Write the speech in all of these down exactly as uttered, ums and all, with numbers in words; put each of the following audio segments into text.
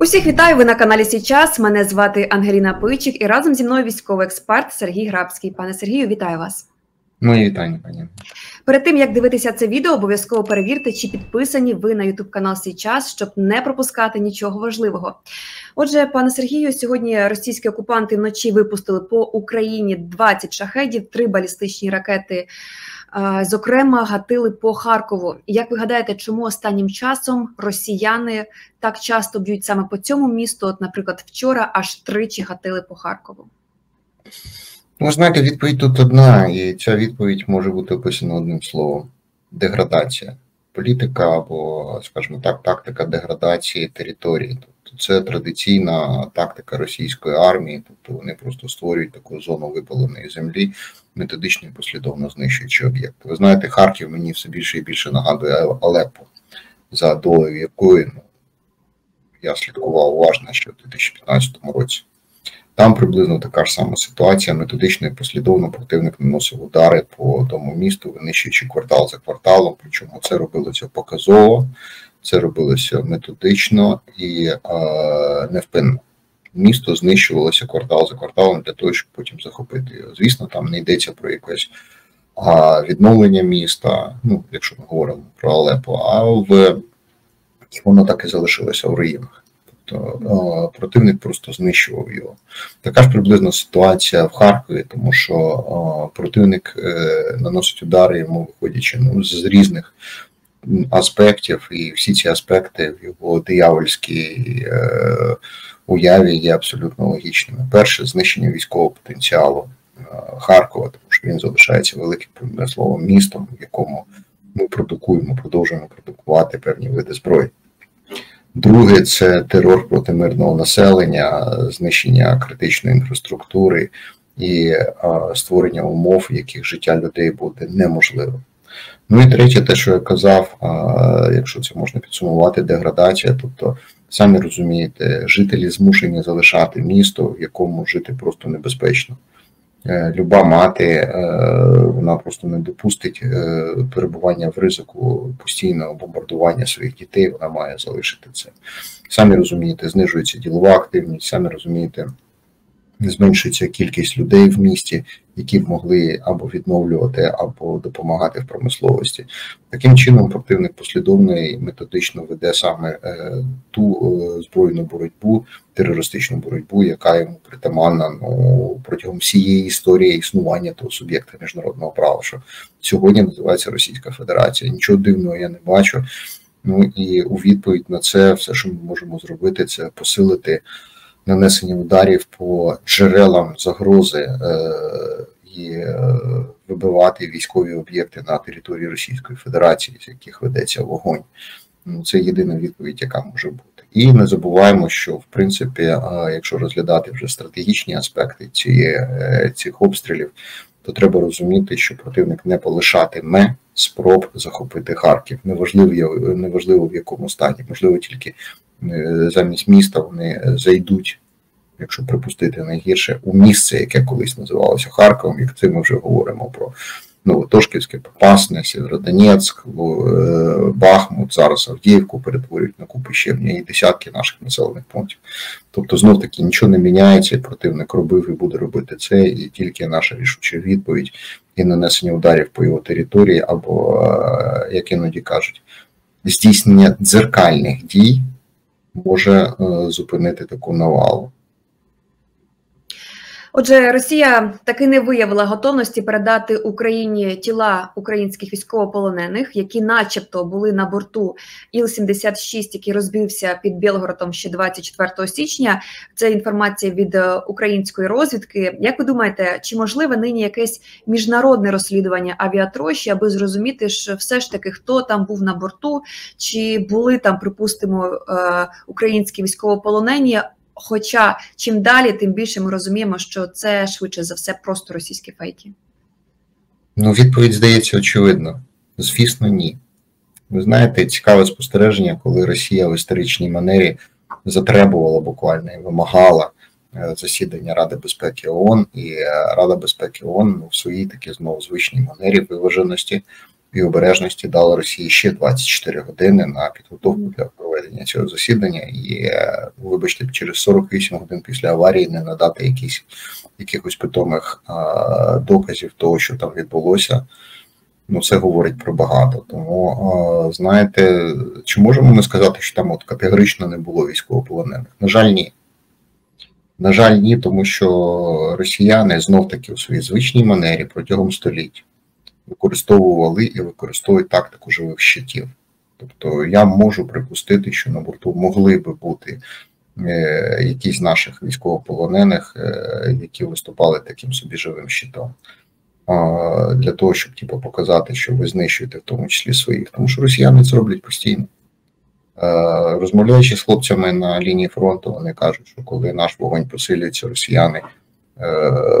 Усіх вітаю, ви на каналі «Сейчас». Мене звати Ангеліна Пичик і разом зі мною військовий експерт Сергій Грабський. Пане Сергію, вітаю вас. Мої вітання, пані. Перед тим, як дивитися це відео, обов'язково перевірте, чи підписані ви на ютуб-канал «Сейчас», щоб не пропускати нічого важливого. Отже, пане Сергію, сьогодні російські окупанти вночі випустили по Україні двадцять шахедів, три балістичні ракети, зокрема, гатили по Харкову. Як ви гадаєте, чому останнім часом росіяни так часто б'ють саме по цьому місту? От, наприклад, вчора аж тричі гатили по Харкову. Ну, знаєте, відповідь тут одна, і ця відповідь може бути описана одним словом – деградація. Політика або, скажімо так, тактика деградації території. Тобто це традиційна тактика російської армії, тобто вони просто створюють таку зону випаленої землі, методично і послідовно знищуючи об'єкти. Ви знаєте, Харків мені все більше і більше нагадує Алеппо, за долею якої ну, я слідкував уважно ще в дві тисячі п'ятнадцятому році. Там приблизно така ж сама ситуація, методично і послідовно противник наносив удари по тому місту, винищуючи квартал за кварталом, причому це робилося показово, це робилося методично і е, невпинно. Місто знищувалося квартал за кварталом для того, щоб потім захопити його. Звісно, там не йдеться про якесь а, відновлення міста, ну, якщо ми говоримо про Алеппо, а в... воно так і залишилося в руїнах. То а, противник просто знищував його. Така ж приблизно ситуація в Харкові, тому що а, противник е, наносить удари йому, виходячи ну, з різних аспектів, і всі ці аспекти в його диявольській е, уяві є абсолютно логічними. Перше, знищення військового потенціалу е, Харкова, тому що він залишається великим промисловим містом, в якому ми продукуємо, продовжуємо продукувати певні види зброї. Друге – це терор проти мирного населення, знищення критичної інфраструктури і а, створення умов, в яких життя людей буде неможливо. Ну і третє, те, що я казав, а, якщо це можна підсумувати, деградація. Тобто, самі розумієте, жителі змушені залишати місто, в якому жити просто небезпечно. Люба мати, вона просто не допустить перебування в ризику постійного бомбардування своїх дітей, вона має залишити це. Самі розумієте, знижується ділова активність, самі розумієте, зменшується кількість людей в місті, які б могли або відновлювати, або допомагати в промисловості. Таким чином противник послідовно і методично веде саме ту збройну боротьбу, терористичну боротьбу, яка йому притаманна ну, протягом всієї історії існування того суб'єкта міжнародного права, що сьогодні називається Російська Федерація. Нічого дивного я не бачу. Ну і у відповідь на це все, що ми можемо зробити, це посилити нанесення ударів по джерелам загрози е, і е, вибивати військові об'єкти на території Російської Федерації, з яких ведеться вогонь. Ну, це єдина відповідь, яка може бути. І не забуваємо, що, в принципі, е, якщо розглядати вже стратегічні аспекти ці, е, цих обстрілів, то треба розуміти, що противник не полишатиме спроб захопити Харків. Неважливо, неважливо в якому стані, можливо тільки замість міста вони зайдуть, якщо припустити найгірше, у місце, яке колись називалося Харковом, як це ми вже говоримо про Новотошківське, Попасне, Сєвєродонецьк, Бахмут, зараз Авдіївку перетворюють на Куп'янськ і десятки наших населених пунктів. Тобто, знов-таки, нічого не міняється, противник робив і буде робити це, і тільки наша рішуча відповідь і нанесення ударів по його території, або, як іноді кажуть, здійснення дзеркальних дій, може зупинити таку навалу. Отже, Росія таки не виявила готовності передати Україні тіла українських військовополонених, які начебто були на борту Іл сімдесят шість, який розбився під Білгородом ще двадцять четвертого січня. Це інформація від української розвідки. Як ви думаєте, чи можливе нині якесь міжнародне розслідування авіатрощі, аби зрозуміти, що все ж таки, хто там був на борту, чи були там, припустимо, українські військовополонені? Хоча, чим далі, тим більше ми розуміємо, що це, швидше за все, просто російські фейки. Ну, відповідь, здається, очевидно. Звісно, ні. Ви знаєте, цікаве спостереження, коли Росія в історичній манері затребувала буквально і вимагала засідання Ради безпеки ООН, і Рада безпеки ООН ну, в своїй такі, знову, звичній манері виваженості і обережності дали Росії ще двадцять чотири години на підготовку для проведення цього засідання. І, вибачте, через сорок вісім годин після аварії не надати якісь, якихось питомих а, доказів того, що там відбулося, ну це говорить про багато. Тому, а, знаєте, чи можемо ми сказати, що там от категорично не було військовополонених? На жаль, ні. На жаль, ні, тому що росіяни знов-таки у своїй звичній манері протягом століть використовували і використовують тактику живих щитів. Тобто я можу припустити, що на борту могли би бути е, якісь з наших військовополонених, е, які виступали таким собі живим щитом, е, для того, щоб типу, показати, що ви знищуєте в тому числі своїх. Тому що росіяни це роблять постійно. Е, розмовляючи з хлопцями на лінії фронту, вони кажуть, що коли наш вогонь посилюється, росіяни...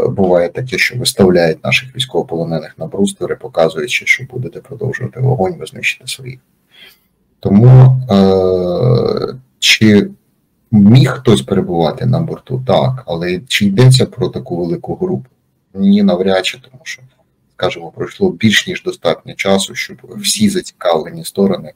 Буває таке, що виставляють наших військовополонених на бруствери, показуючи, що будете продовжувати вогонь, ви знищите своїх. Тому, е чи міг хтось перебувати на борту? Так. Але чи йдеться про таку велику групу? Ні, навряд чи, тому що, скажімо, пройшло більш ніж достатньо часу, щоб всі зацікавлені сторони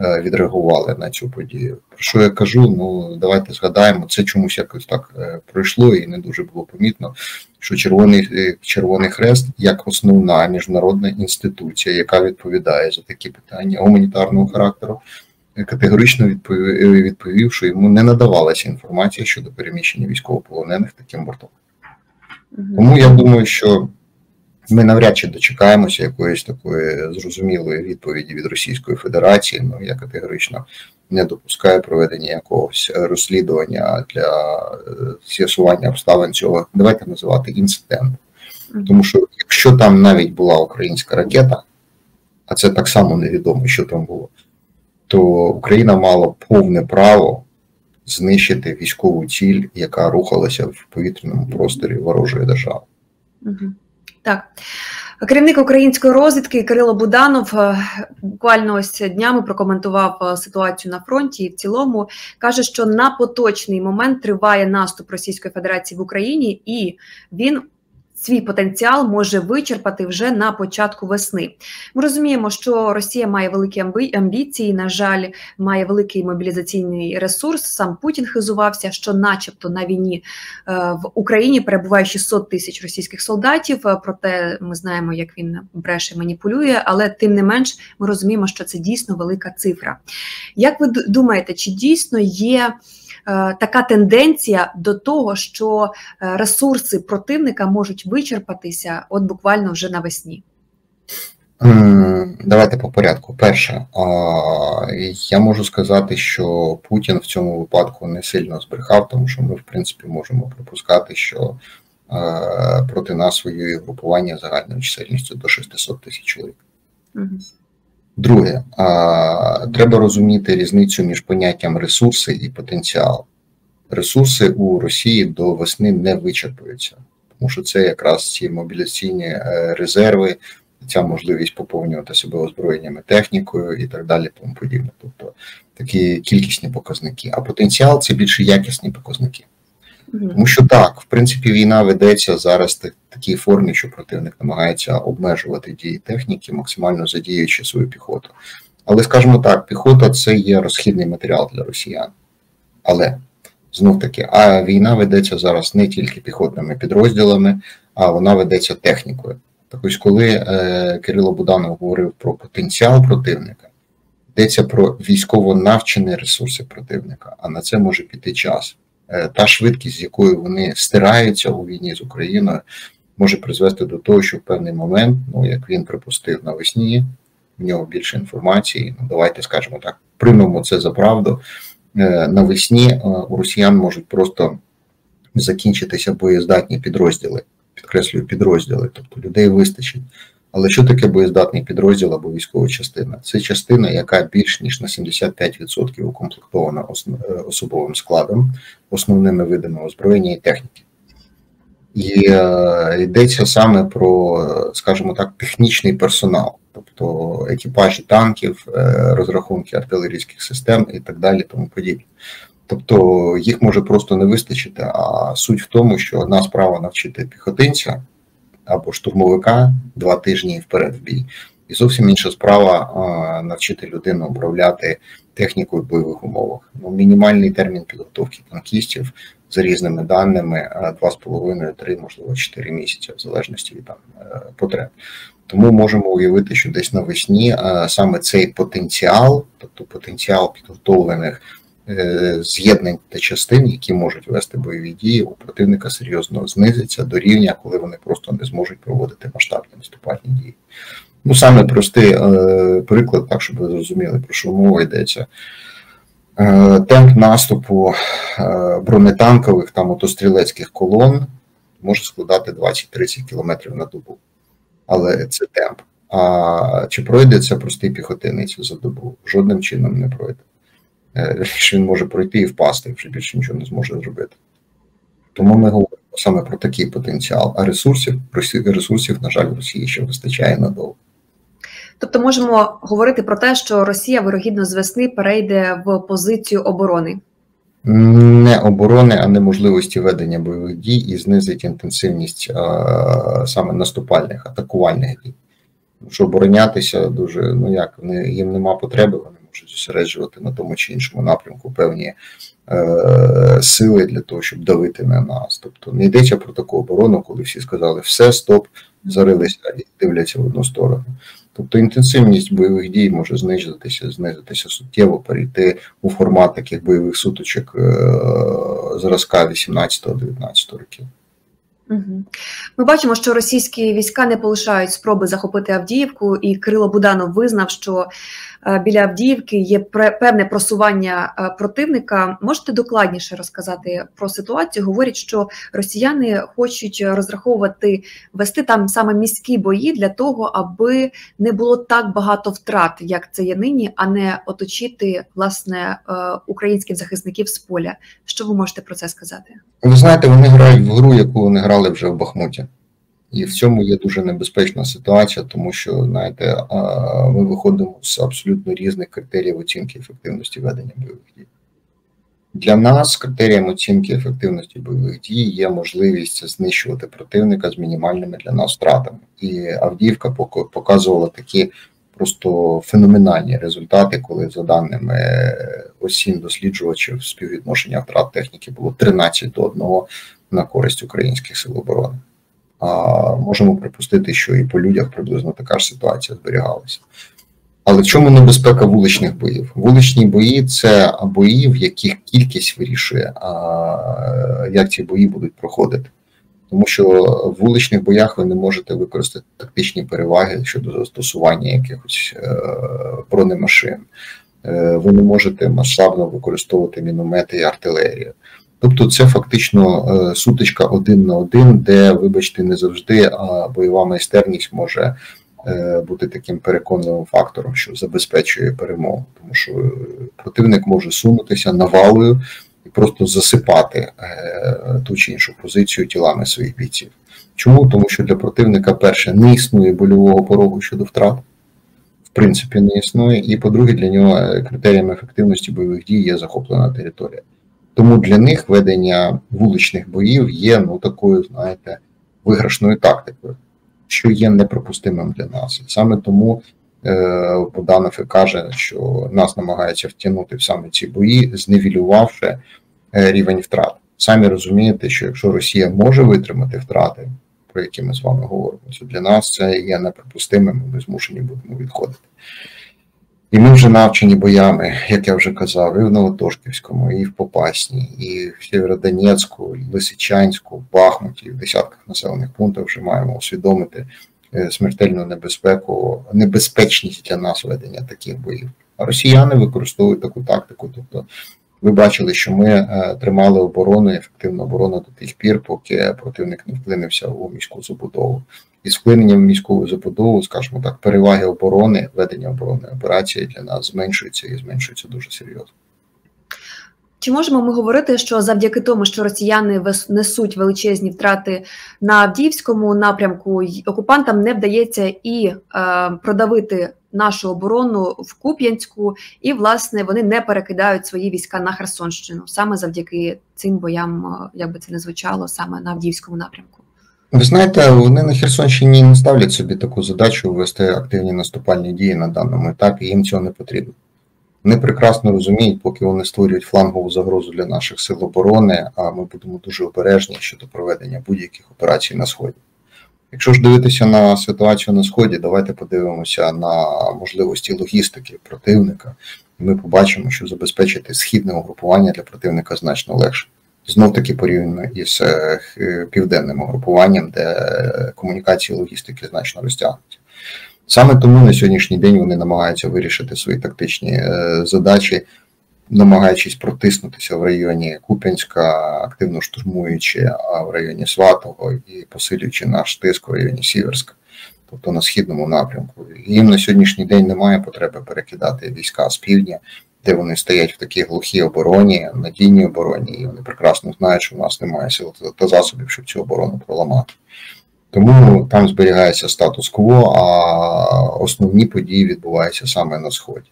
е відреагували на цю подію. Про що я кажу? Ну, давайте згадаємо, це чомусь якось так пройшло і не дуже було помітно, що Червоний, Червоний Хрест, як основна міжнародна інституція, яка відповідає за такі питання гуманітарного характеру, категорично відповів, що йому не надавалася інформація щодо переміщення військовополонених таким бортом. Тому я думаю, що ми навряд чи дочекаємося якоїсь такої зрозумілої відповіді від Російської Федерації. Ну, я категорично не допускаю проведення якогось розслідування для з'ясування обставин цього, давайте називати, інциденту. Тому що якщо там навіть була українська ракета, а це так само невідомо, що там було, то Україна мала повне право знищити військову ціль, яка рухалася в повітряному просторі ворожої держави. Так, керівник української розвідки Кирило Буданов буквально ось днями прокоментував ситуацію на фронті і в цілому каже, що на поточний момент триває наступ Російської Федерації в Україні і він свій потенціал може вичерпати вже на початку весни. Ми розуміємо, що Росія має великі амбіції, на жаль, має великий мобілізаційний ресурс. Сам Путін хизувався, що начебто на війні в Україні перебуває шістсот тисяч російських солдатів, проте ми знаємо, як він бреше, маніпулює, але тим не менш ми розуміємо, що це дійсно велика цифра. Як ви думаєте, чи дійсно є... така тенденція до того, що ресурси противника можуть вичерпатися от буквально вже навесні? Давайте по порядку. Перше, я можу сказати, що Путін в цьому випадку не сильно збрехав, тому що ми, в принципі, можемо припускати, що проти нас воює групування загальною чисельністю до шістсот тисяч чоловік. Угу. Друге, треба розуміти різницю між поняттям ресурси і потенціал. Ресурси у Росії до весни не вичерпуються, тому що це якраз ці мобілізаційні резерви, ця можливість поповнювати себе озброєнням і технікою і так далі, тому подібне. Тобто такі кількісні показники. А потенціал – це більше якісні показники. Тому що так, в принципі, війна ведеться зараз в такій формі, що противник намагається обмежувати дії техніки, максимально задіюючи свою піхоту. Але, скажімо так, піхота – це є розхідний матеріал для росіян. Але, знов-таки, а війна ведеться зараз не тільки піхотними підрозділами, а вона ведеться технікою. Так ось, коли е, Кирило Буданов говорив про потенціал противника, йдеться про військово навчені ресурси противника, а на це може піти час. Та швидкість, з якою вони стираються у війні з Україною, може призвести до того, що в певний момент, ну як він припустив навесні, в нього більше інформації, ну давайте скажемо так, приймемо це за правду, навесні у росіян можуть просто закінчитися боєздатні підрозділи, підкреслюю підрозділи, тобто людей вистачить. Але що таке боєздатний підрозділ або військова частина? Це частина, яка більш ніж на сімдесят п'ять відсотків укомплектована особовим складом, основними видами озброєння і техніки. І е, йдеться саме про, скажімо так, технічний персонал, тобто екіпажі танків, е, розрахунки артилерійських систем і так далі, тому подібне. Тобто їх може просто не вистачити, а суть в тому, що одна справа навчити піхотинця або штурмовика два тижні вперед в бій. І зовсім інша справа навчити людину управляти технікою в бойових умовах. Ну, мінімальний термін підготовки танкістів, за різними даними, два з половиною, три, можливо, чотири місяці, в залежності від там, потреб. Тому можемо уявити, що десь навесні саме цей потенціал, тобто потенціал підготовлених з'єднань та частин, які можуть вести бойові дії, у противника серйозно знизиться до рівня, коли вони просто не зможуть проводити масштабні наступальні дії. Ну, саме простий приклад, так, щоб ви зрозуміли, про що мова йдеться. Темп наступу бронетанкових та мотострілецьких колон може складати двадцять-тридцять кілометрів на добу. Але це темп. А чи пройде це простий піхотинець за добу? Жодним чином не пройде. Він може пройти і впасти, і вже більше нічого не зможе зробити. Тому ми говоримо саме про такий потенціал, а ресурсів, ресурсів, на жаль, в Росії ще вистачає надовго. Тобто можемо говорити про те, що Росія, вирогідно, з весни перейде в позицію оборони? Не оборони, а неможливості ведення бойових дій і знизить інтенсивність а, саме наступальних, атакувальних дій. Щоб оборонятися, дуже, ну як, їм нема потреби, вони можуть зосереджувати на тому чи іншому напрямку певні е, сили для того, щоб давити на нас. Тобто не йдеться про таку оборону, коли всі сказали все, стоп, зарилися і дивляться в одну сторону. Тобто інтенсивність бойових дій може знижитися, знизитися суттєво, перейти у формат таких бойових суточок е, зразка вісімнадцятого-дев'ятнадцятого років. Ми бачимо, що російські війська не полишають спроби захопити Авдіївку, і Кирило Буданов визнав, що біля Авдіївки є певне просування противника. Можете докладніше розказати про ситуацію? Говорять, що росіяни хочуть розраховувати, вести там саме міські бої для того, аби не було так багато втрат, як це є нині, а не оточити, власне, українських захисників з поля. Що ви можете про це сказати? Ви знаєте, вони грають в гру, яку вони грають вже в Бахмуті. І в цьому є дуже небезпечна ситуація, тому що, знаєте, ми виходимо з абсолютно різних критеріїв оцінки ефективності ведення бойових дій. Для нас критерієм оцінки ефективності бойових дій є можливість знищувати противника з мінімальними для нас втратами. І Авдіївка показувала такі просто феноменальні результати, коли, за даними осінь досліджувачів, співвідношення втрат техніки було тринадцять до одного на користь українських сил оборони. А можемо припустити, що і по людях приблизно така ж ситуація зберігалася. Але в чому небезпека вуличних боїв? Вуличні бої – це бої, в яких кількість вирішує, як ці бої будуть проходити. Тому що в вуличних боях ви не можете використати тактичні переваги щодо застосування якихось бронемашин. Ви не можете масштабно використовувати міномети і артилерію. Тобто це фактично сутичка один на один, де, вибачте, не завжди бойова майстерність може бути таким переконливим фактором, що забезпечує перемогу. Тому що противник може сунутися навалою і просто засипати ту чи іншу позицію тілами своїх бійців. Чому? Тому що для противника, перше, не існує больового порогу щодо втрат. В принципі, не існує. І, по-друге, для нього критерієм ефективності бойових дій є захоплена територія. Тому для них ведення вуличних боїв є, ну, такою, знаєте, виграшною тактикою, що є неприпустимим для нас. Саме тому Буданов і каже, що нас намагаються втягнути в саме ці бої, зневілювавши рівень втрат. Самі розумієте, що якщо Росія може витримати втрати, про які ми з вами говоримо, то для нас це є неприпустимим, ми змушені будемо відходити. І ми вже навчені боями, як я вже казав, і в Новотошківському, і в Попасні, і в Сєвєродонецьку, і в Лисичанську, в Бахмуті, і в десятках населених пунктів вже маємо усвідомити смертельну небезпеку, небезпечність для нас ведення таких боїв. А росіяни використовують таку тактику. Тобто ви бачили, що ми тримали оборону, ефективну оборону до тих пір, поки противник не вклинився у міську забудову. І з вклиненням міського забудову, скажімо так, переваги оборони, ведення оборонної операції для нас зменшується і зменшується дуже серйозно. Чи можемо ми говорити, що завдяки тому, що росіяни несуть величезні втрати на Авдіївському напрямку, окупантам не вдається і е, продавити нашу оборону в Куп'янську, і, власне, вони не перекидають свої війська на Херсонщину, саме завдяки цим боям, як би це не звучало, саме на Авдіївському напрямку? Ви знаєте, вони на Херсонщині не ставлять собі таку задачу вести активні наступальні дії на даному етапі, їм цього не потрібно. Вони прекрасно розуміють, поки вони створюють флангову загрозу для наших сил оборони, а ми будемо дуже обережні щодо проведення будь-яких операцій на Сході. Якщо ж дивитися на ситуацію на Сході, давайте подивимося на можливості логістики противника. Ми побачимо, що забезпечити східне угрупування для противника значно легше. Знов-таки порівняно із південним угрупуванням, де комунікації логістики значно розтягнуті. Саме тому на сьогоднішній день вони намагаються вирішити свої тактичні задачі, намагаючись протиснутися в районі Куп'янська, активно штурмуючи в районі Сватового і посилюючи наш тиск в районі Сіверська, тобто на східному напрямку. Їм на сьогоднішній день немає потреби перекидати війська з півдня, де вони стоять в такій глухій обороні, надійній обороні, і вони прекрасно знають, що в нас немає сил та засобів, щоб цю оборону проламати. Тому там зберігається статус-кво, а основні події відбуваються саме на Сході.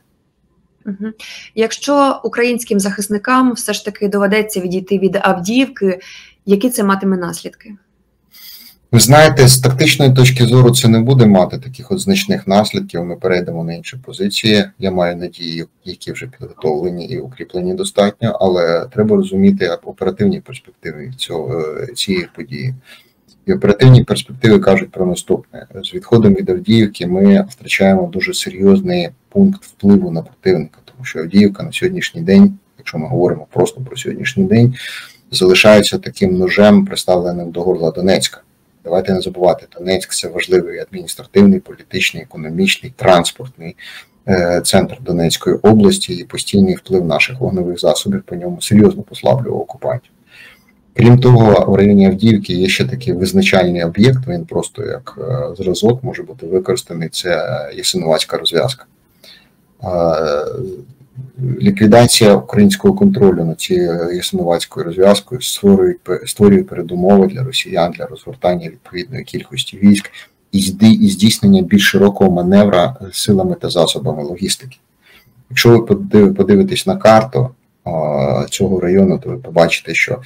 Угу. Якщо українським захисникам все ж таки доведеться відійти від Авдіївки, які це матиме наслідки? Ви знаєте, з тактичної точки зору це не буде мати таких от значних наслідків, ми перейдемо на інші позиції, я маю надії, які вже підготовлені і укріплені достатньо, але треба розуміти оперативні перспективи цього, цієї події. І оперативні перспективи кажуть про наступне. З відходом від Авдіївки ми втрачаємо дуже серйозний пункт впливу на противника, тому що Авдіївка на сьогоднішній день, якщо ми говоримо просто про сьогоднішній день, залишається таким ножем, приставленим до горла Донецька. Давайте не забувати, Донецьк – це важливий адміністративний, політичний, економічний, транспортний центр Донецької області, і постійний вплив наших вогневих засобів по ньому серйозно послаблював окупантів. Крім того, в районі Авдіївки є ще такий визначальний об'єкт, він просто як зразок може бути використаний, це Ясинуватська розв'язка. Ліквідація українського контролю над цією Ясинуватською розв'язкою створює, створює передумови для росіян, для розгортання відповідної кількості військ і здійснення більш широкого маневра силами та засобами логістики. Якщо ви подивитесь на карту цього району, то ви побачите, що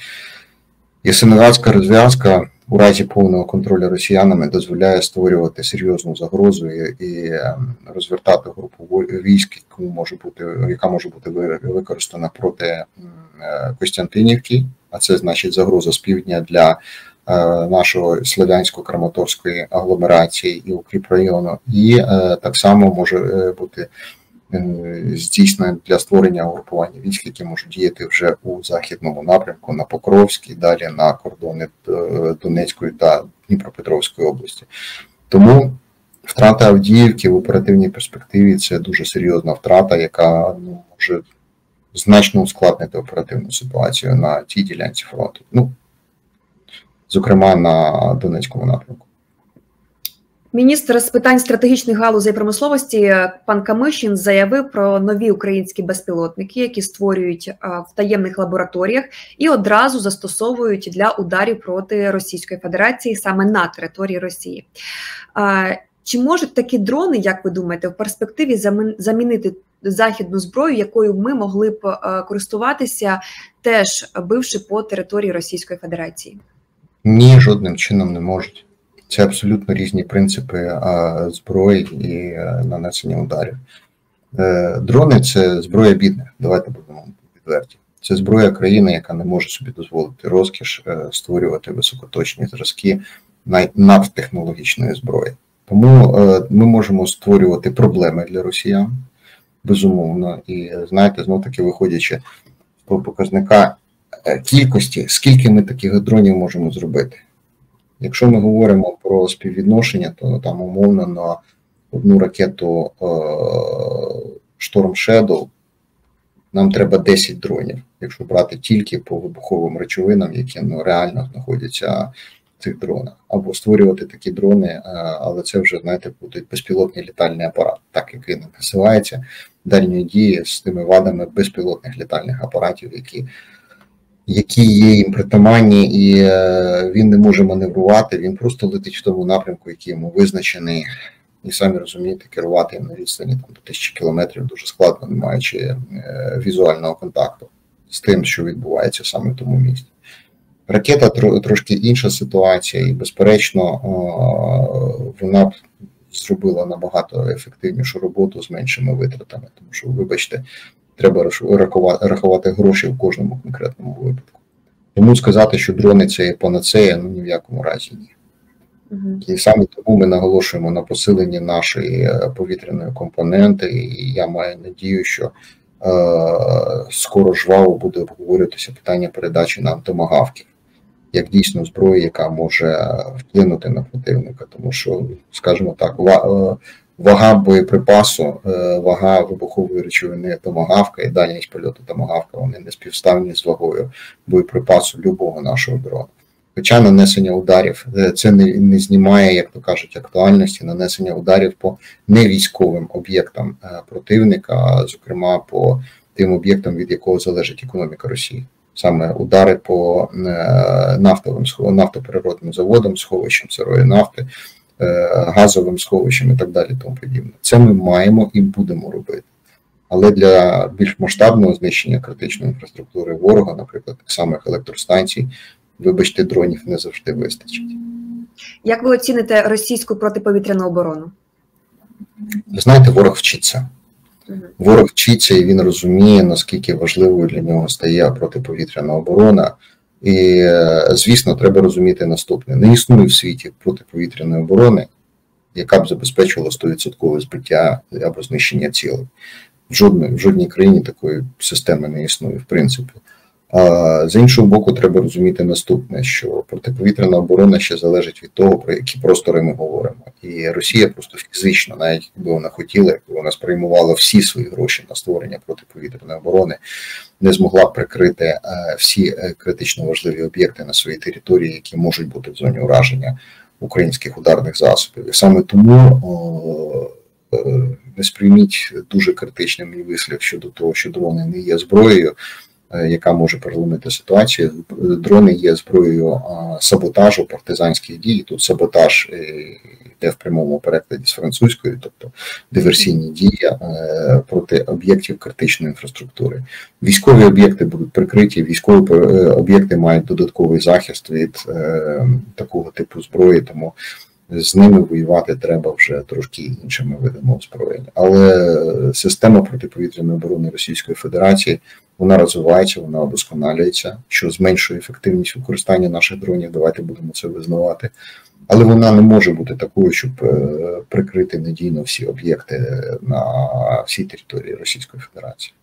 Ясинуватська розв'язка у разі повного контролю росіянами дозволяє створювати серйозну загрозу і, і розвертати групу військ, яка може бути, яка може бути використана проти Костянтинівки, а це значить загроза з півдня для нашого Слов'янсько-Краматорської агломерації і укріпрайону, і так само може бути здійснено для створення угрупування військ, які можуть діяти вже у західному напрямку на Покровськ і далі на кордони Донецької та Дніпропетровської області. Тому втрата Авдіївки в оперативній перспективі – це дуже серйозна втрата, яка ну, може значно ускладнити оперативну ситуацію на тій ділянці фронту, ну, зокрема на Донецькому напрямку. Міністр з питань стратегічних галузей промисловості пан Камишін заявив про нові українські безпілотники, які створюють в таємних лабораторіях і одразу застосовують для ударів проти Російської Федерації саме на території Росії. Чи можуть такі дрони, як ви думаєте, в перспективі замінити західну зброю, якою ми могли б користуватися, теж бивши по території Російської Федерації? Ні, жодним чином не можуть. Це абсолютно різні принципи зброї і нанесення ударів. Дрони – це зброя бідна, давайте будемо відверті. Це зброя країни, яка не може собі дозволити розкіш створювати високоточні зразки надтехнологічної зброї. Тому ми можемо створювати проблеми для росіян, безумовно. І знаєте, знов-таки виходячи з показника кількості, скільки ми таких дронів можемо зробити. Якщо ми говоримо про співвідношення, то там умовно на одну ракету Storm Shadow нам треба десять дронів, якщо брати тільки по вибуховим речовинам, які ну, реально знаходяться в цих дронах. Або створювати такі дрони, але це вже, знаєте, буде безпілотний літальний апарат, так як він називається, дальньої дії з тими вадами безпілотних літальних апаратів, які... які є їм притаманні, і він не може маневрувати, він просто летить в тому напрямку, який йому визначений, і самі розумієте, керувати їм на відстані там, до тисячі кілометрів дуже складно, не маючи візуального контакту з тим, що відбувається саме в тому місці. Ракета трошки інша ситуація, і, безперечно, вона б зробила набагато ефективнішу роботу з меншими витратами, тому що, вибачте, треба рахувати гроші в кожному конкретному випадку. Тому сказати, що дрони – це панацея, ну, ні в якому разі ні. Угу. І саме тому ми наголошуємо на посиленні нашої повітряної компоненти, і я маю надію, що е скоро жваво буде обговорюватися питання передачі нам томагавків, як дійсно зброї, яка може вплинути на противника, тому що, скажімо так, вага боєприпасу, вага вибухової речовини томагавка і дальність польоту томагавка, вони не співставні з вагою боєприпасу любого нашого дрона. Хоча нанесення ударів, це не, не знімає, як то кажуть, актуальності, нанесення ударів по невійськовим об'єктам противника, зокрема по тим об'єктам, від якого залежить економіка Росії. Саме удари по нафтовим, нафтопереробним заводам, сховищам сирої нафти, газовим сховищам і так далі, тому подібне. Це ми маємо і будемо робити. Але для більш масштабного знищення критичної інфраструктури ворога, наприклад, тих самих електростанцій, вибачте, дронів не завжди вистачить. Як ви оціните російську протиповітряну оборону? Знаєте, ворог вчиться. Ворог вчиться, і він розуміє, наскільки важливою для нього стає протиповітряна оборона. І, звісно, треба розуміти наступне. Не існує в світі протиповітряної оборони, яка б забезпечила сто відсотків збиття або знищення цілей. В жодній, в жодній країні такої системи не існує, в принципі. А з іншого боку, треба розуміти наступне, що протиповітряна оборона ще залежить від того, про які простори ми говоримо. І Росія просто фізично, навіть якби вона хотіла, якби вона сприймувала всі свої гроші на створення протиповітряної оборони, не змогла прикрити всі критично важливі об'єкти на своїй території, які можуть бути в зоні ураження українських ударних засобів. І саме тому о, не сприйміть дуже критичним мій вислів щодо того, що дрони не є зброєю, яка може переломити ситуацію. Дрони є зброєю саботажу, партизанських дій. Тут саботаж йде в прямому перекладі з французької, тобто диверсійні дії проти об'єктів критичної інфраструктури. Військові об'єкти будуть прикриті, військові об'єкти мають додатковий захист від такого типу зброї, тому з ними воювати треба вже трошки іншими видами озброєння. Але система протиповітряної оборони Російської Федерації, вона розвивається, вона удосконалюється, що зменшує ефективність використання наших дронів, давайте будемо це визнавати. Але вона не може бути такою, щоб прикрити надійно всі об'єкти на всій території Російської Федерації.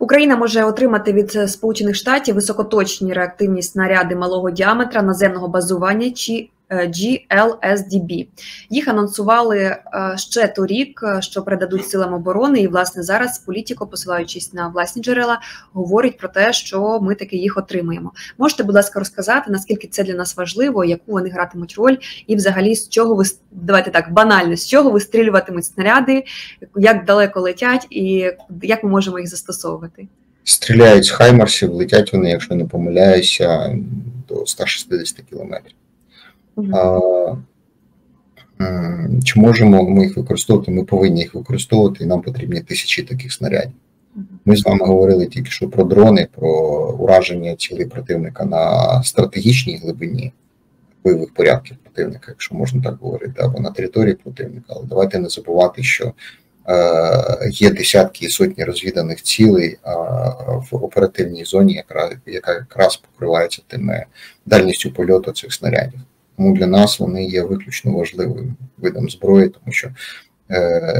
Україна може отримати від Сполучених Штатів високоточні реактивні снаряди малого діаметра наземного базування чи джі ел ес ді бі. Їх анонсували ще торік, що передадуть силам оборони, і, власне, зараз політико, посилаючись на власні джерела, говорить про те, що ми таки їх отримаємо. Можете, будь ласка, розказати, наскільки це для нас важливо, яку вони гратимуть роль, і взагалі з чого ви, давайте так, банально, з чого вистрілюватимуть снаряди, як далеко летять і як ми можемо їх застосовувати? Стріляють з хаймарсів, летять вони, якщо не помиляюся, до ста шістдесяти кілометрів. Uh-huh. А, чи можемо ми їх використовувати? Ми повинні їх використовувати, і нам потрібні тисячі таких снарядів. Uh-huh. Ми з вами говорили тільки що про дрони, про ураження цілей противника на стратегічній глибині бойових порядків противника, якщо можна так говорити, або на території противника. Але давайте не забувати, що е, є десятки і сотні розвіданих цілей е, в оперативній зоні, яка, яка якраз покривається тими дальністю польоту цих снарядів. Тому для нас вони є виключно важливим видом зброї, тому що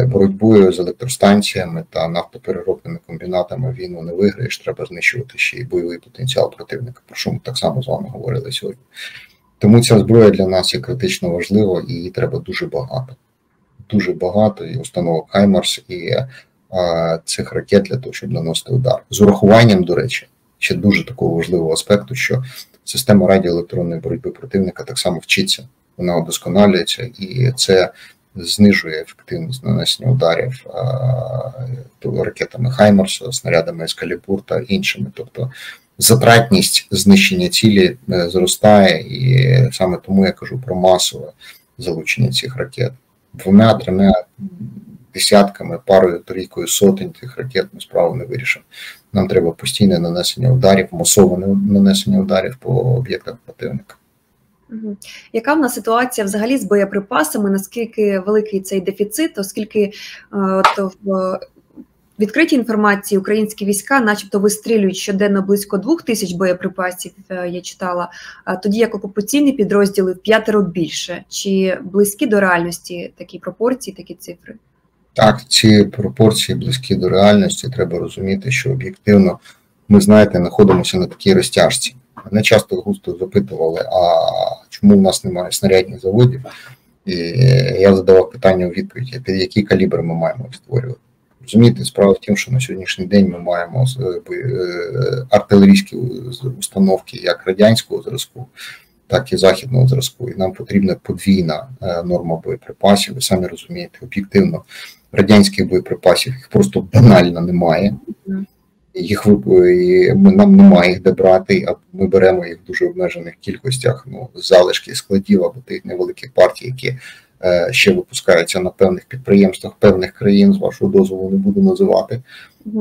боротьбою з електростанціями та нафтопереробними комбінатами війну не виграєш, треба знищувати ще й бойовий потенціал противника, про що ми так само з вами говорили сьогодні. Тому ця зброя для нас є критично важлива і її треба дуже багато. Дуже багато і установок «Хаймарс», і а, цих ракет для того, щоб наносити удар. З урахуванням, до речі, ще дуже такого важливого аспекту, що система радіоелектронної боротьби противника так само вчиться, вона удосконалюється, і це знижує ефективність нанесення ударів ракетами «Хаймарс», снарядами «Ескалібур» та іншими. Тобто затратність знищення цілі зростає, і саме тому я кажу про масове залучення цих ракет. Двома-трьома десятками, парою, трійкою сотень тих ракет ми справу не вирішимо. Нам треба постійне нанесення ударів, масове нанесення ударів по об'єктах противника. Яка в нас ситуація взагалі з боєприпасами, наскільки великий цей дефіцит, оскільки от, в відкритій інформації українські війська начебто вистрілюють щоденно близько двох тисяч боєприпасів, я читала, тоді як окупаційні підрозділи п'ятеро більше. Чи близькі до реальності такі пропорції, такі цифри? Так, ці пропорції близькі до реальності. Треба розуміти, що об'єктивно ми, знаєте, знаходимося на такій розтяжці. Мене часто густо запитували, а чому в нас немає снарядних заводів? І я задавав питання у відповіді, під які калібри ми маємо створювати. Розумієте, справа в тім, що на сьогоднішній день ми маємо артилерійські установки як радянського зразку, так і західного зразку. І нам потрібна подвійна норма боєприпасів. Ви самі розумієте, об'єктивно радянських боєприпасів їх просто банально немає. Їх нам немає їх де брати, а ми беремо їх в дуже обмежених кількостях, ну, залишки складів або тих невеликих партій, які е, ще випускаються на певних підприємствах певних країн, з вашого дозволу не буду називати.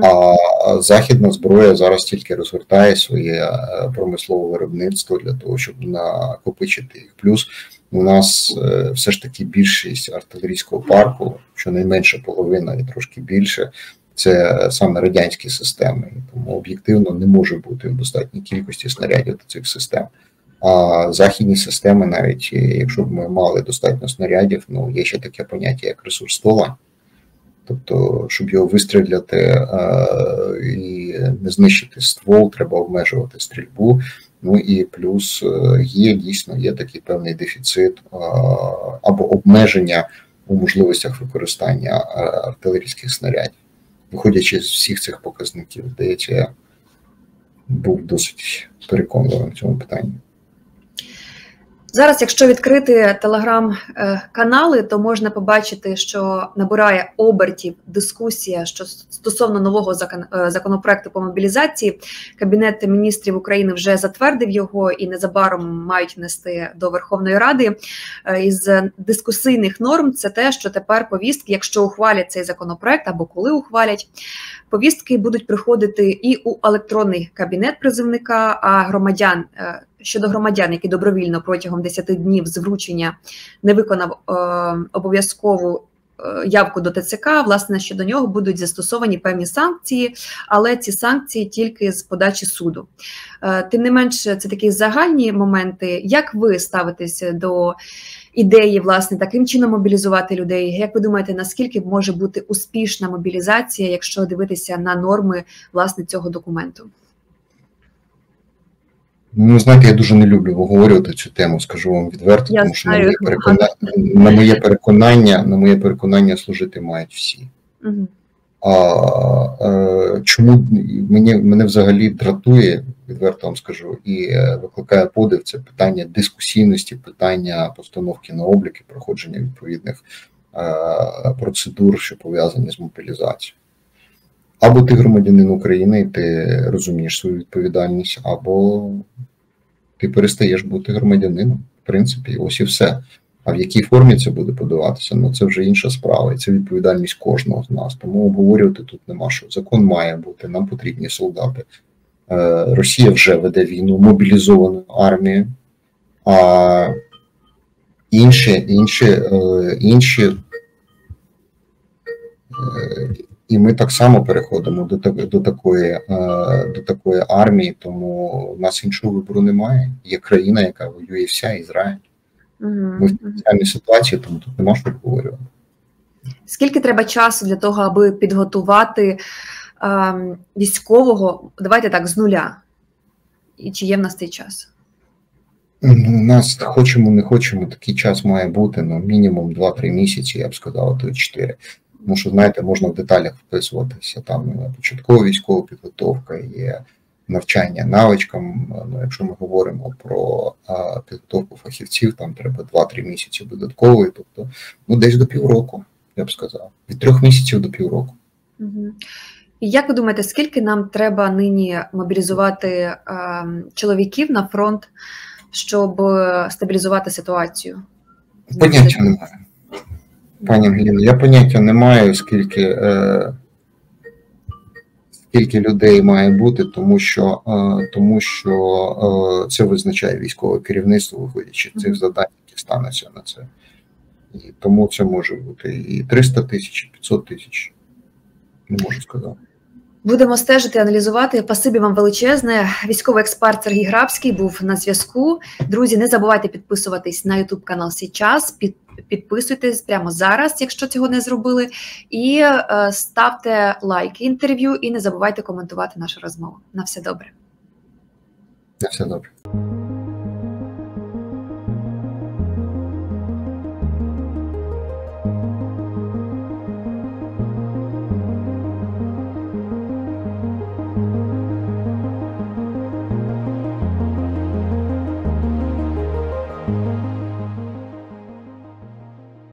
А західна зброя зараз тільки розгортає своє промислове виробництво для того, щоб накопичити їх. Плюс у нас е, все ж таки більшість артилерійського парку, щонайменше половина і трошки більше, це саме радянські системи, тому об'єктивно не може бути в достатній кількості снарядів до цих систем. А західні системи, навіть якщо б ми мали достатньо снарядів, ну є ще таке поняття як ресурс ствола. Тобто, щоб його вистріляти і не знищити ствол, треба обмежувати стрільбу. Ну і плюс є дійсно є такий певний дефіцит або обмеження у можливостях використання артилерійських снарядів. Виходячи з всіх цих показників, здається, я був досить переконливим в цьому питанні. Зараз, якщо відкрити телеграм-канали, то можна побачити, що набирає обертів дискусія що стосовно нового законопроекту по мобілізації. Кабінет міністрів України вже затвердив його і незабаром мають внести до Верховної Ради. Із дискусійних норм це те, що тепер повістки, якщо ухвалять цей законопроект або коли ухвалять, повістки будуть приходити і у електронний кабінет призовника, а громадян – щодо громадян, які добровільно протягом десяти днів з вручення не виконав е, обов'язкову е, явку до ТЦК, власне, щодо нього будуть застосовані певні санкції, але ці санкції тільки з подачі суду. Е, тим не менше, це такі загальні моменти. Як ви ставитесь до ідеї, власне, таким чином мобілізувати людей? Як ви думаєте, наскільки може бути успішна мобілізація, якщо дивитися на норми, власне, цього документу? Ну, знаєте, я дуже не люблю обговорювати цю тему, скажу вам відверто, я тому що на моє, на моє переконання, на моє переконання служити мають всі. Угу. А, а чому мені, мене взагалі дратує, відверто вам скажу, і викликає подив це питання дискусійності, питання постановки на облік і проходження відповідних а, процедур, що пов'язані з мобілізацією. Або ти громадянин України і ти розумієш свою відповідальність, або ти перестаєш бути громадянином, в принципі, ось і все. А в якій формі це буде подаватися, ну це вже інша справа, і це відповідальність кожного з нас. Тому обговорювати тут нема що. Закон має бути, нам потрібні солдати. Росія вже веде війну, мобілізовану армію, а інші, інші, інші... І ми так само переходимо до, до, такої, до такої армії, тому у нас іншого вибору немає. Є країна, яка воює вся, Ізраїль. Угу, ми в спеціальній ситуації, тому тут нема що говорити. Скільки треба часу для того, аби підготувати е, військового, давайте так, з нуля? І чи є в нас цей час? Ну, у нас, хочемо, не хочемо, такий час має бути, ну, мінімум два-три місяці, я б сказав, то чотири. Тому що, знаєте, можна в деталях вписуватися, там початкова військова підготовка, є навчання навичкам, ну, якщо ми говоримо про а, підготовку фахівців, там треба два-три місяці додаткової, тобто, ну, десь до півроку, я б сказав, від трьох місяців до півроку. Угу. І як ви думаєте, скільки нам треба нині мобілізувати а, чоловіків на фронт, щоб стабілізувати ситуацію? Поняття немає. Пані Ангеліно, я поняття не маю, скільки, е, скільки людей має бути, тому що, е, тому що е, це визначає військове керівництво, виходячи з цих задань, які стануться на це. І тому це може бути і триста тисяч, і п'ятсот тисяч. Не можу сказати. Будемо стежити, аналізувати. Спасибі вам величезне. Військовий експерт Сергій Грабський був на зв'язку. Друзі, не забувайте підписуватись на YouTube канал «Сейчас». Під, підписуйтесь прямо зараз, якщо цього не зробили. І е, ставте лайки інтерв'ю і не забувайте коментувати нашу розмову. На все добре. На все добре.